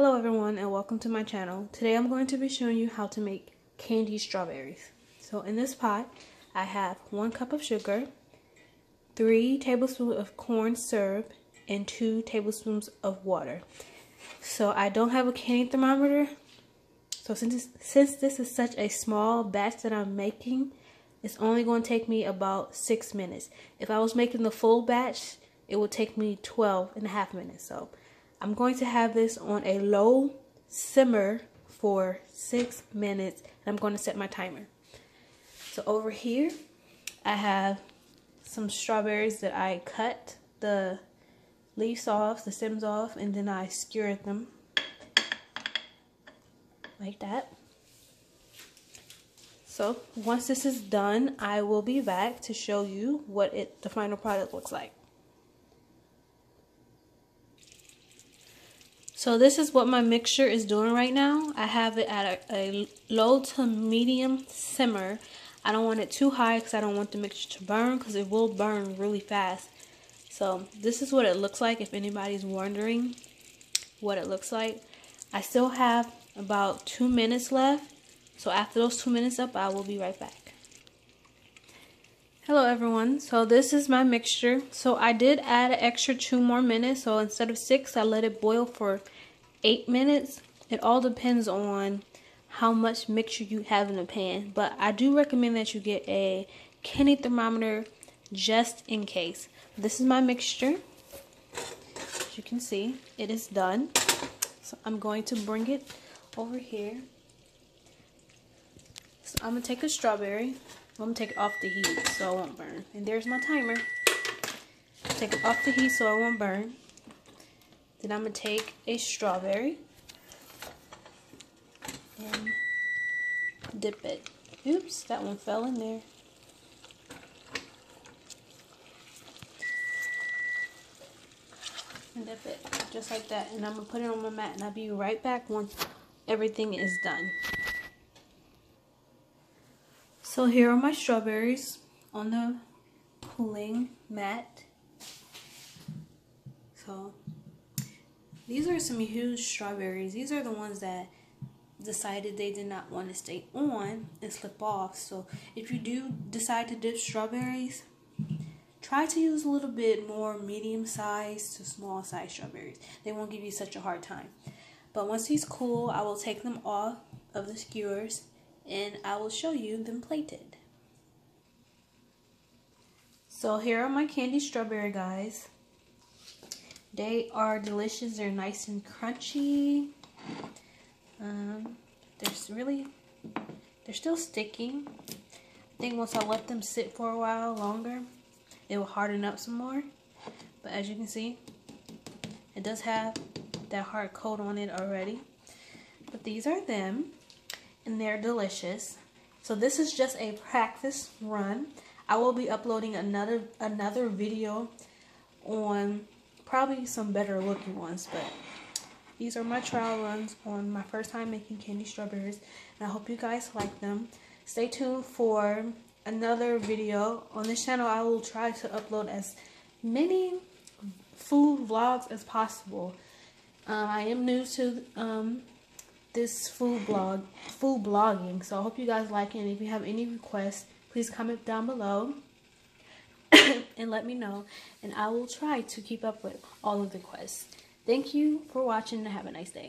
Hello everyone and welcome to my channel. Today I'm going to be showing you how to make candy strawberries. So in this pot I have 1 cup of sugar, 3 tablespoons of corn syrup, and 2 tablespoons of water. So I don't have a candy thermometer, so since this is such a small batch that I'm making, it's only going to take me about 6 minutes. If I was making the full batch, it would take me 12.5 minutes. So I'm going to have this on a low simmer for 6 minutes, and I'm going to set my timer. So over here, I have some strawberries that I cut the leaves off, the stems off, and then I skewered them like that. So once this is done, I will be back to show you what the final product looks like. So this is what my mixture is doing right now. I have it at a low to medium simmer. I don't want it too high because I don't want the mixture to burn, because it will burn really fast. So this is what it looks like if anybody's wondering what it looks like. I still have about 2 minutes left. So after those 2 minutes up, I will be right back. Hello everyone, so this is my mixture. So I did add an extra 2 more minutes, so instead of 6 I let it boil for 8 minutes. It all depends on how much mixture you have in the pan, but I do recommend that you get a candy thermometer just in case. This is my mixture. As you can see, it is done. So I'm going to bring it over here. So I'm going to take a strawberry. I'm going to take it off the heat so it won't burn. And there's my timer. Take it off the heat so it won't burn. Then I'm going to take a strawberry and dip it. Oops, that one fell in there. And dip it just like that. And I'm going to put it on my mat, and I'll be right back once everything is done. So here are my strawberries on the cooling mat. So these are some huge strawberries. These are the ones that decided they did not want to stay on and slip off. So if you do decide to dip strawberries, try to use a little bit more medium-sized to small-sized strawberries. They won't give you such a hard time. But once these cool, I will take them off of the skewers, and I will show you them plated. So here are my candy strawberry guys. They are delicious. They're nice and crunchy. They're still sticking. I think once I let them sit for a while longer, it will harden up some more. But as you can see, it does have that hard coat on it already. But these are them. And they're delicious. So this is just a practice run. I will be uploading another video on probably some better looking ones, but these are my trial runs on my first time making candy strawberries, and I hope you guys like them. Stay tuned for another video. On this channel I will try to upload as many food vlogs as possible. I am new to this food blogging, so I hope you guys like it. And if you have any requests, please comment down below and let me know, and I will try to keep up with all of the requests. Thank you for watching and have a nice day.